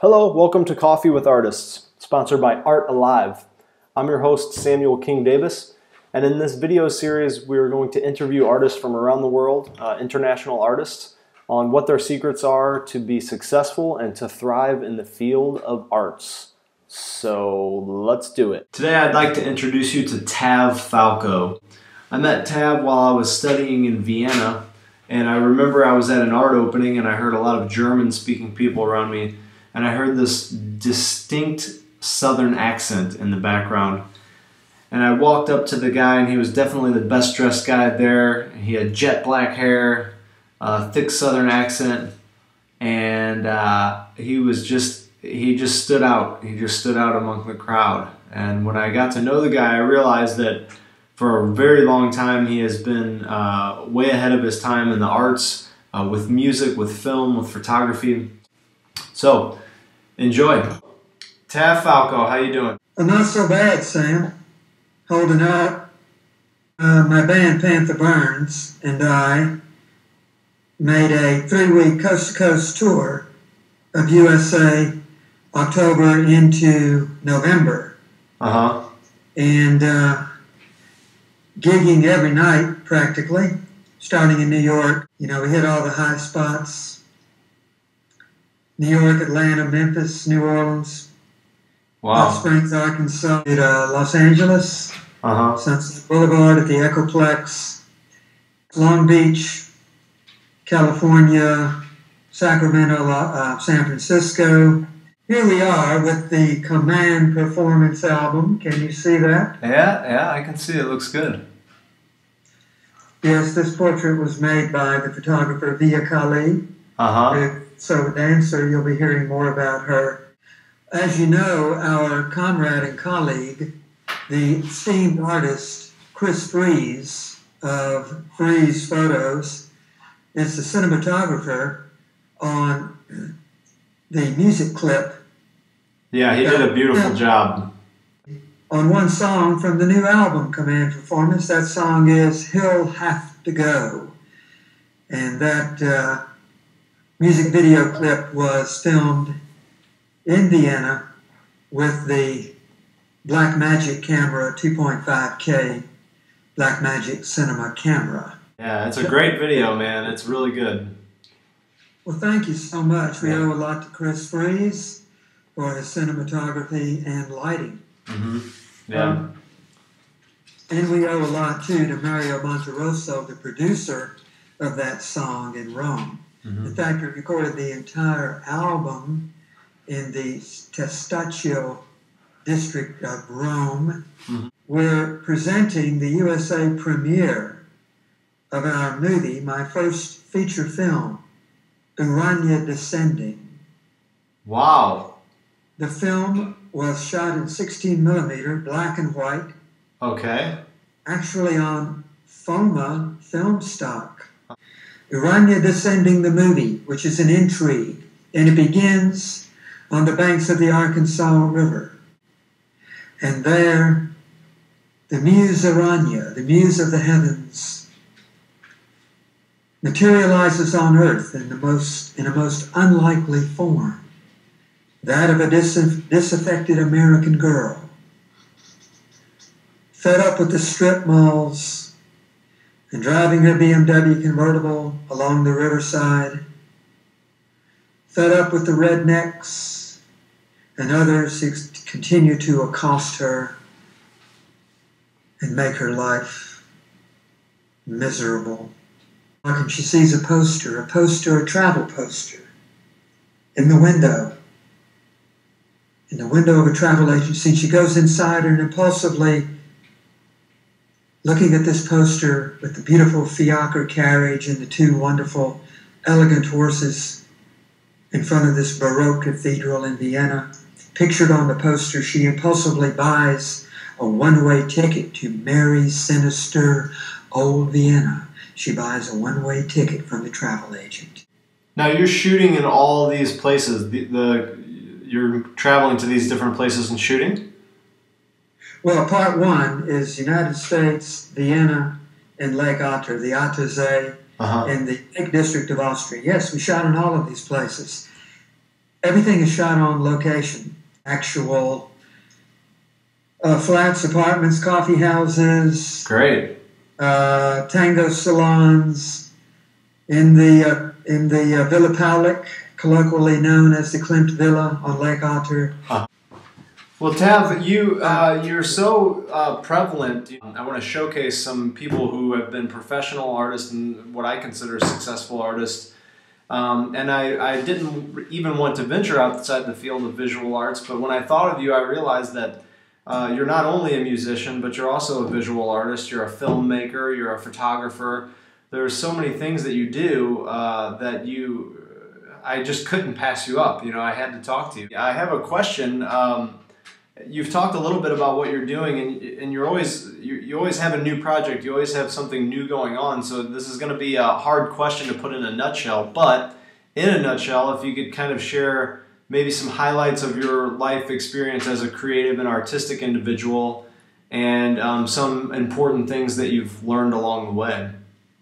Hello, welcome to Coffee with Artists, sponsored by Art Alive. I'm your host, Samuel King Davis, and in this video series, we're going to interview artists from around the world, international artists, on what their secrets are to be successful and to thrive in the field of arts. So let's do it. Today, I'd like to introduce you to Tav Falco. I met Tav while I was studying in Vienna, and I remember I was at an art opening and I heard a lot of German-speaking people around me. And I heard this distinct southern accent in the background. And I walked up to the guy, and he was definitely the best dressed guy there. He had jet black hair, a thick southern accent, and he just stood out. He just stood out among the crowd. And when I got to know the guy, I realized that for a very long time he has been way ahead of his time in the arts, with music, with film, with photography. So, enjoy. Tav Falco, how you doing? I'm not so bad, Sam. Holding up. My band Panther Burns and I made a 3-week coast-to-coast tour of USA October into November. Uh-huh. And gigging every night, practically, starting in New York. You know, we hit all the high spots. New York, Atlanta, Memphis, New Orleans, wow. Hot Springs, Arkansas, Los Angeles, Sunset Boulevard at the Echoplex, Long Beach, California, Sacramento, San Francisco. Here we are with the Command Performance album. Can you see that? Yeah, I can see it. It looks good. Yes, this portrait was made by the photographer Via Cali. Uh-huh. So dancer, you'll be hearing more about her. As you know, our comrade and colleague, the esteemed artist Chris Freese of Freese Photos, is the cinematographer on the music clip. Yeah, he did a beautiful job. On one song from the new album, Command Performance, that song is He'll Have to Go. And that music video clip was filmed in Vienna with the Blackmagic camera, 2.5K Blackmagic cinema camera. Yeah, it's a great video, man. It's really good. Well, thank you so much. We owe a lot to Chris Freese for his cinematography and lighting. Mm-hmm. Yeah. And we owe a lot, too, to Mario Monterosso, the producer of that song in Rome. Mm-hmm. In fact, we recorded the entire album in the Testaccio district of Rome. Mm-hmm. We're presenting the USA premiere of our movie, my first feature film, Urania Descending. Wow. The film was shot in 16 millimeter, black and white. Okay. Actually on FOMA FilmStop. Urania Descending, the movie, which is an intrigue, and it begins on the banks of the Arkansas River. And there, the muse Urania, the muse of the heavens, materializes on earth in a most unlikely form, that of a disaffected American girl, fed up with the strip malls, and driving her BMW convertible along the riverside, fed up with the rednecks and others who continue to accost her and make her life miserable. And she sees a travel poster, in the window of a travel agency. And she goes inside and impulsively, looking at this poster with the beautiful fiacre carriage and the two wonderful, elegant horses in front of this Baroque cathedral in Vienna, pictured on the poster, she impulsively buys a one-way ticket to Mary's sinister old Vienna. She buys a one-way ticket from the travel agent. Now you're shooting in all these places. You're traveling to these different places and shooting? Well, part one is United States, Vienna, and Lake Otter, the Attersee, in the Lake District of Austria. Yes, we shot in all of these places. Everything is shot on location, actual flats, apartments, coffee houses. Great. Tango salons in the Villa Paulik, colloquially known as the Klimt Villa on Lake Otter. Huh. Well, Tav, you're so prevalent. I want to showcase some people who have been professional artists and what I consider successful artists. And I didn't even want to venture outside the field of visual arts, but when I thought of you, I realized that you're not only a musician, but you're also a visual artist. You're a filmmaker. You're a photographer. There are so many things that you do that I just couldn't pass you up. You know, I had to talk to you. I have a question. You've talked a little bit about what you're doing, and you're always you always have a new project. You always have something new going on. So this is going to be a hard question to put in a nutshell. But in a nutshell, if you could kind of share maybe some highlights of your life experience as a creative and artistic individual, and some important things that you've learned along the way.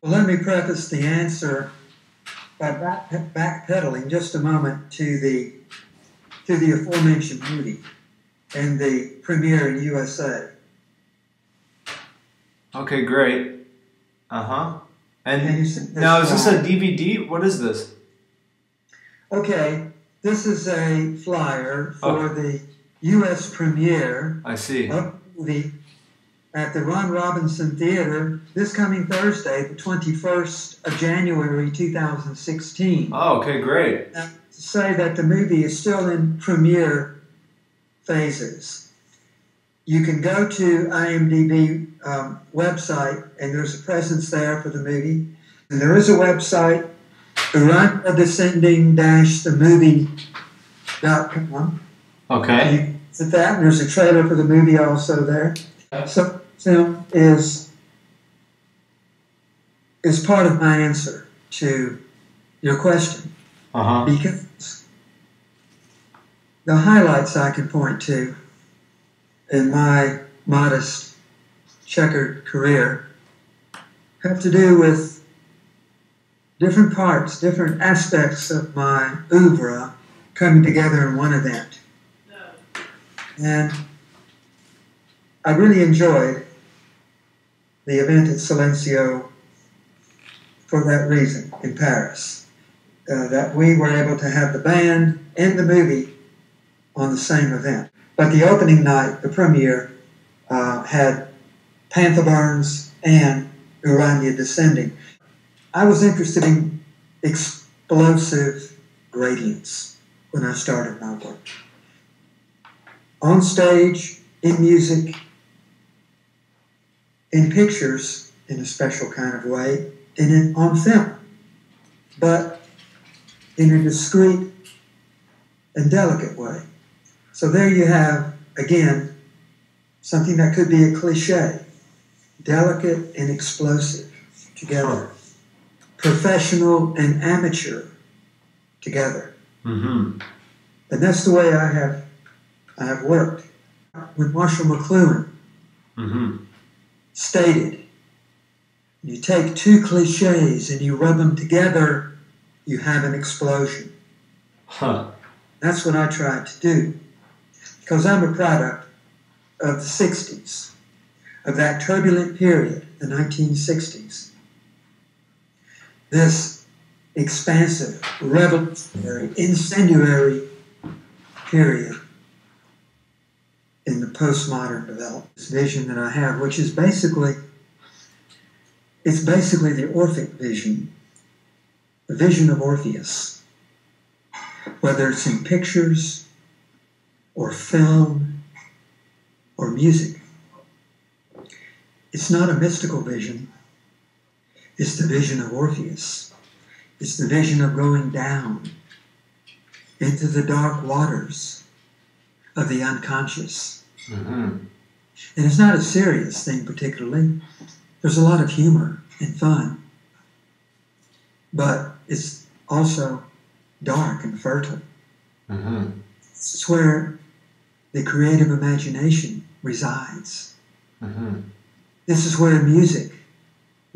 Well, let me preface the answer by backpedaling just a moment to the aforementioned movie and the premiere in USA. Okay, great. Uh-huh. And now, is this a DVD? What is this? Okay. This is a flyer for the U.S. premiere. I see. Of the at the Ron Robinson Theater this coming Thursday, the 21st of January, 2016. Oh, okay, great. Now, to say that the movie is still in premiere phases. You can go to IMDb website, and there's a presence there for the movie. And there is a website, Urania Descending-themovie.com. Okay. You visit that, and there's a trailer for the movie also there. So film is part of my answer to your question. Uh-huh. Because the highlights I can point to in my modest checkered career have to do with different parts, different aspects of my oeuvre coming together in one event. And I really enjoyed the event at Silencio for that reason in Paris, that we were able to have the band and the movie on the same event. But the opening night, the premiere, had Panther Burns and Urania Descending. I was interested in explosive gradients when I started my work. On stage, in music, in pictures, in a special kind of way, and on film, but in a discreet and delicate way. So there you have, again, something that could be a cliche, delicate and explosive together. Professional and amateur together. Mm-hmm. And that's the way I have worked. When Marshall McLuhan mm-hmm. stated, you take two cliches and you rub them together, you have an explosion. Huh. That's what I tried to do. Because I'm a product of the 60s, of that turbulent period, the 1960s. This expansive, revolutionary, incendiary period in the postmodern development. This vision that I have, which is basically, it's basically the Orphic vision, the vision of Orpheus, whether it's in pictures or film or music. It's not a mystical vision. It's the vision of Orpheus. It's the vision of going down into the dark waters of the unconscious. Mm-hmm. And it's not a serious thing particularly. There's a lot of humor and fun. But it's also dark and fertile. Mm-hmm. It's where the creative imagination resides. Mm-hmm. This is where music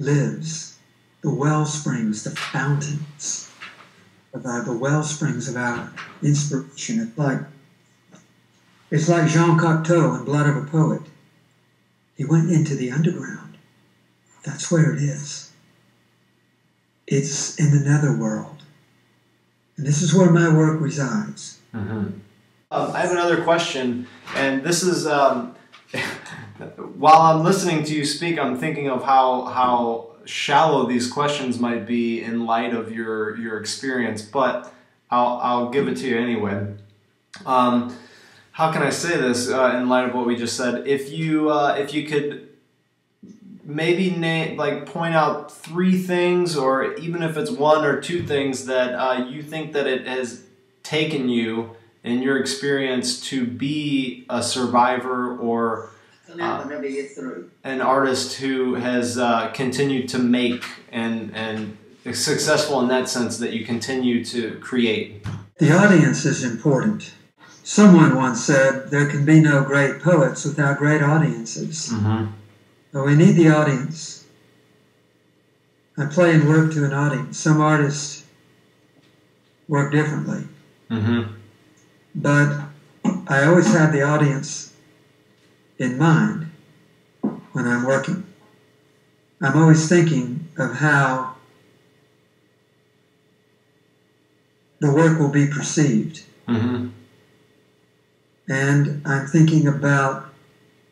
lives, the wellsprings, the fountains about the wellsprings of our inspiration. It's like Jean Cocteau in Blood of a Poet. He went into the underground. That's where it is. It's in the netherworld. And this is where my work resides. Mm-hmm. I have another question, and this is, while I'm listening to you speak, I'm thinking of how shallow these questions might be in light of your experience, but I'll give it to you anyway. How can I say this in light of what we just said? If you could maybe point out three things, or even if it's one or two things that you think that it has taken you in your experience to be a survivor or an artist who has continued to make and is successful in that sense, that you continue to create. The audience is important. Someone once said, there can be no great poets without great audiences. Mm-hmm. So we need the audience. I play and work to an audience. Some artists work differently. Mm-hmm. But I always have the audience in mind when I'm working. I'm always thinking of how the work will be perceived. Mm-hmm. And I'm thinking about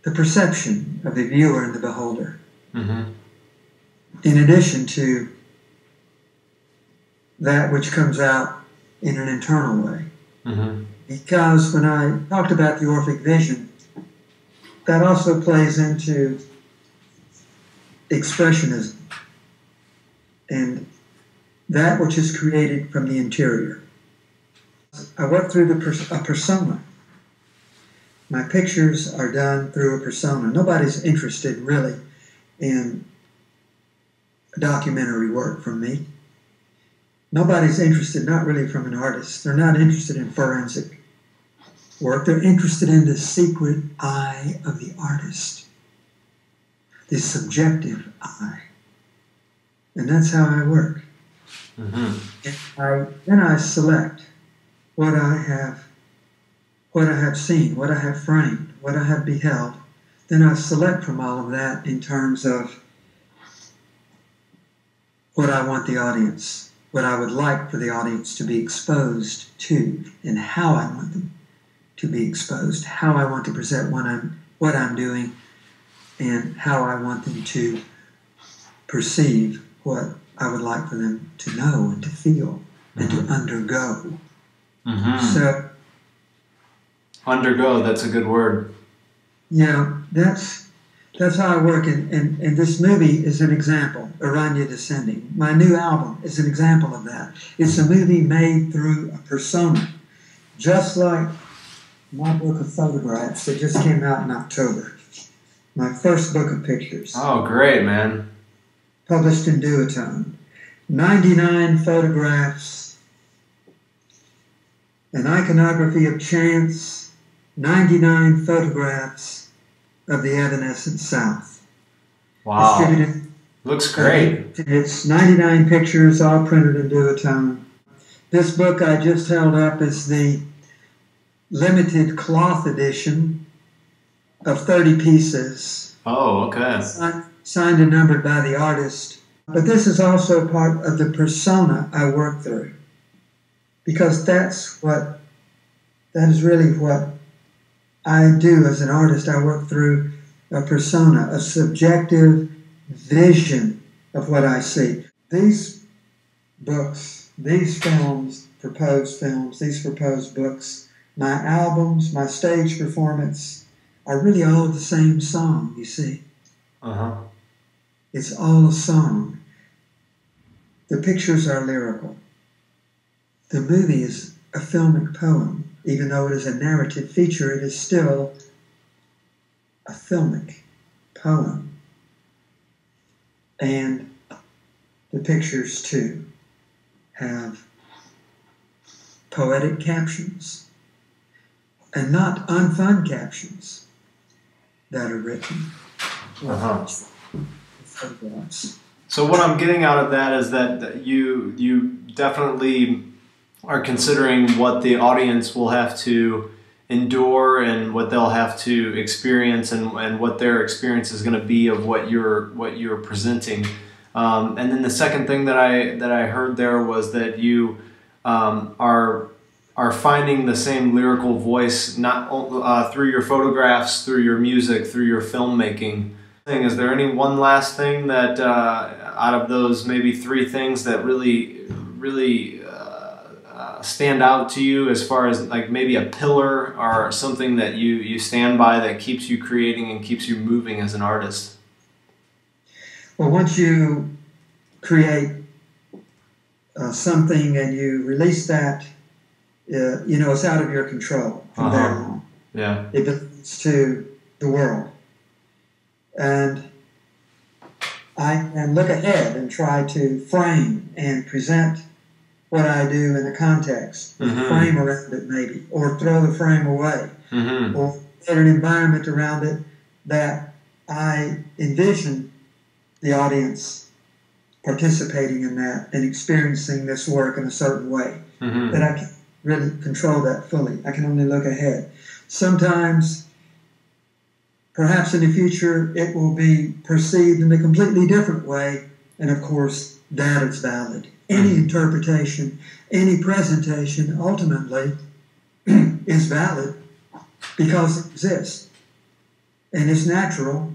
the perception of the viewer and the beholder. Mm-hmm. In addition to that which comes out in an internal way. Mm-hmm. Because when I talked about the Orphic vision, that also plays into expressionism and that which is created from the interior. I work through a persona. My pictures are done through a persona. Nobody's interested really in documentary work from me. Nobody's interested, not really from an artist. They're not interested in forensic work. They're interested in the secret eye of the artist, the subjective eye. And that's how I work. Mm-hmm. Then I select what I have seen, what I have framed, what I have beheld. Then I select from all of that in terms of what I want the audience, what I would like for the audience to be exposed to, and how I want them to be exposed, how I want to present what I'm doing, and how I want them to perceive what I would like for them to know and to feel and to undergo. Mm-hmm. So, undergo, that's a good word. Yeah, you know, that's how I work, and this movie is an example, Urania Descending. My new album is an example of that. It's a movie made through a persona, just like my book of photographs that just came out in October. My first book of pictures. Oh, great, man. Published in Duotone. 99 photographs, An Iconography of Chance, 99 photographs of the evanescent South. Wow. Distributed. Looks great. It's 99 pictures, all printed in Duotone. This book I just held up is the limited cloth edition of 30 pieces. Oh, okay. Signed and numbered by the artist. But this is also part of the persona I work through, because that is really what I do as an artist. I work through a persona, a subjective vision of what I see. These books, these films, proposed films, these proposed books, my albums, my stage performance, are really all the same song, you see. Uh-huh. It's all a song. The pictures are lyrical. The movie is a filmic poem. Even though it is a narrative feature, it is still a filmic poem. And the pictures, too, have poetic captions, and not unfun captions that are written. Uh-huh. So what I'm getting out of that is that you definitely are considering what the audience will have to endure and what they'll have to experience, and what their experience is going to be of what you're presenting. And then the second thing that I heard there was that you are finding the same lyrical voice not through your photographs, through your music, through your filmmaking. Is there any one last thing that out of those maybe three things that really stand out to you as far as like maybe a pillar or something that you stand by that keeps you creating and keeps you moving as an artist? Well, once you create something and you release that, you know, it's out of your control from there on. Yeah. It belongs to the world. And I can look ahead and try to frame and present what I do in the context, frame around it maybe, or throw the frame away, or create an environment around it that I envision the audience participating in that and experiencing this work in a certain way, that I can't really control that fully. I can only look ahead. Sometimes, perhaps in the future, it will be perceived in a completely different way, and of course, that is valid. Any interpretation, any presentation, ultimately, is valid because it exists. And it's natural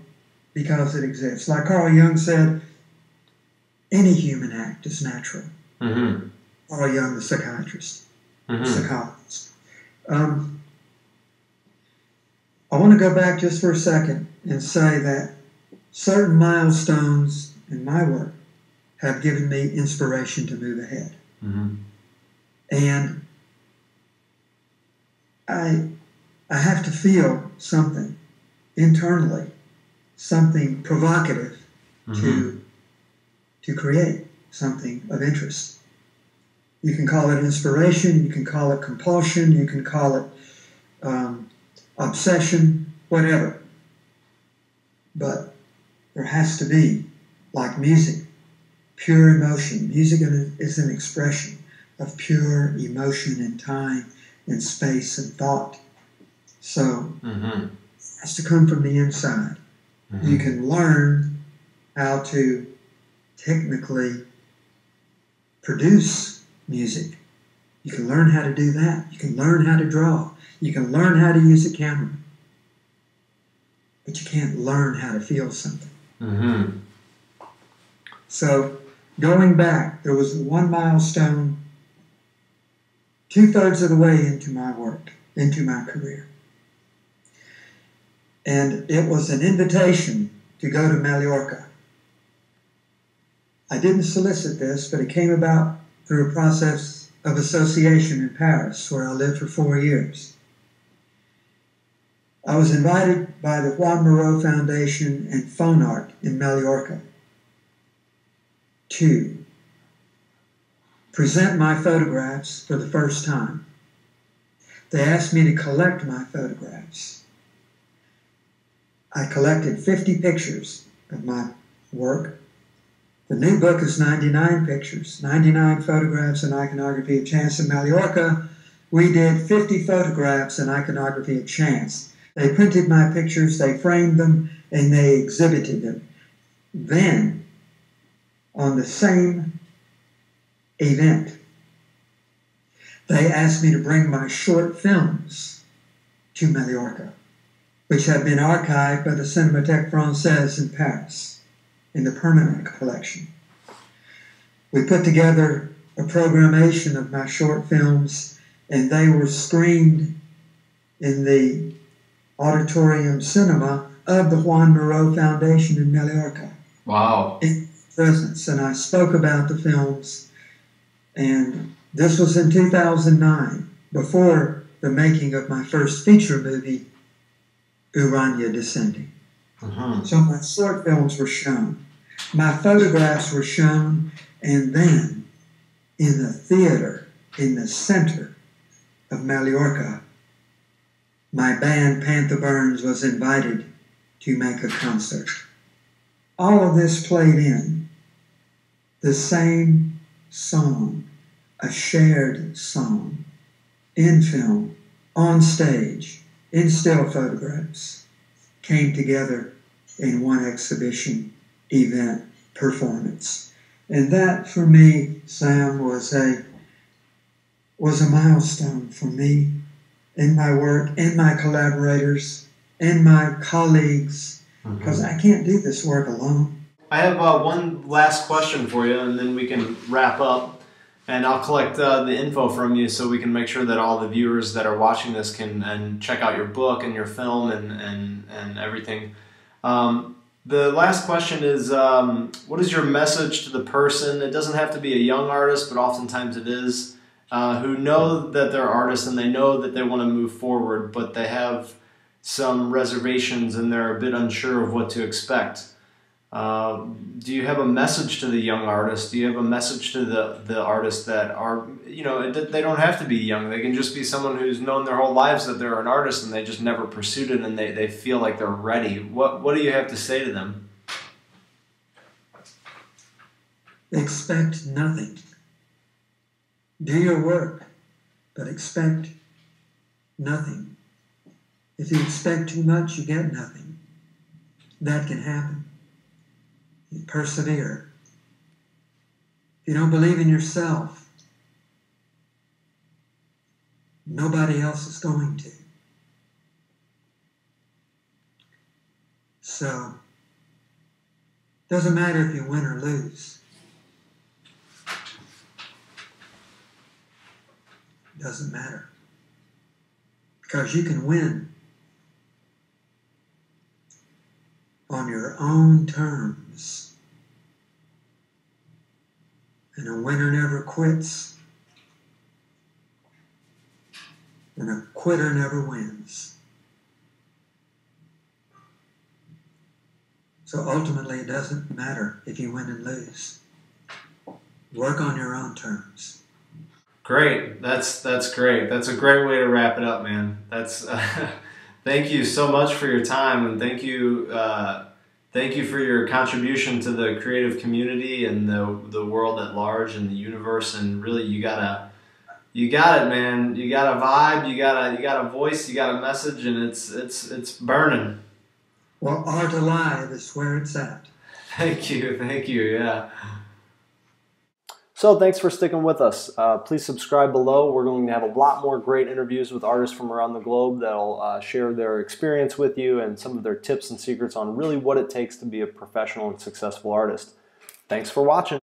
because it exists. Like Carl Jung said, any human act is natural. Carl Jung, the psychiatrist, psychologist. I want to go back just for a second and say that certain milestones in my work have given me inspiration to move ahead. And I have to feel something internally, something provocative to create something of interest. You can call it inspiration, you can call it compulsion, you can call it obsession, whatever. But there has to be, like music, pure emotion. Music is an expression of pure emotion in time and space and thought. So it has to come from the inside. You can learn how to technically produce music. You can learn how to do that. You can learn how to draw. You can learn how to use a camera, but you can't learn how to feel something. So going back, there was one milestone 2/3 of the way into my work, into my career. And it was an invitation to go to Mallorca. I didn't solicit this, but it came about through a process of association in Paris, where I lived for 4 years. I was invited by the Juan Moreau Foundation and Fonart in Mallorca to present my photographs for the first time. They asked me to collect my photographs. I collected 50 pictures of my work. The new book is 99 pictures, 99 photographs and iconography of chance. In Mallorca, we did 50 photographs and iconography of chance. They printed my pictures, they framed them, and they exhibited them. Then, on the same event, they asked me to bring my short films to Mallorca, which have been archived by the Cinémathèque Française in Paris, in the permanent collection. We put together a programmation of my short films, and they were screened in the auditorium cinema of the Juan Miró Foundation in Mallorca. Wow. In presence. And I spoke about the films, and this was in 2009, before the making of my first feature movie, Urania Descending. So my short films were shown, my photographs were shown, and then in the theater, in the center of Mallorca, my band, Panther Burns, was invited to make a concert. All of this played in the same song a shared song in film, on stage, in still photographs, came together in one exhibition event performance. And that, for me, Sam, was a milestone for me in my work, in my collaborators, in my colleagues, because I can't do this work alone. I have one last question for you, and then we can wrap up. And I'll collect the info from you so we can make sure that all the viewers that are watching this can check out your book and your film and everything. The last question is, what is your message to the person? It doesn't have to be a young artist, but oftentimes it is, who know that they're artists and they know that they want to move forward, but they have some reservations and they're a bit unsure of what to expect. Do you have a message to the young artist? Do you have a message to the artists that are, you know, they don't have to be young. They can just be someone who's known their whole lives that they're an artist and they just never pursued it and they feel like they're ready. What do you have to say to them? Expect nothing. Do your work, but expect nothing. If you expect too much, you get nothing. That can happen. You persevere. If you don't believe in yourself, nobody else is going to. So, doesn't matter if you win or lose. Doesn't matter. Because you can win on your own terms. And a winner never quits. And a quitter never wins. So ultimately, it doesn't matter if you win and lose. Work on your own terms. Great. That's great. That's a great way to wrap it up, man. That's... Thank you so much for your time, and thank you for your contribution to the creative community and the world at large and the universe. And really, you got it, man. You got a vibe. You got a voice. You got a message, and it's burning. Well, Art Alive is where it's at. Thank you. Thank you. Yeah. So thanks for sticking with us. Please subscribe below. We're going to have a lot more great interviews with artists from around the globe that'll share their experience with you and some of their tips and secrets on really what it takes to be a professional and successful artist. Thanks for watching.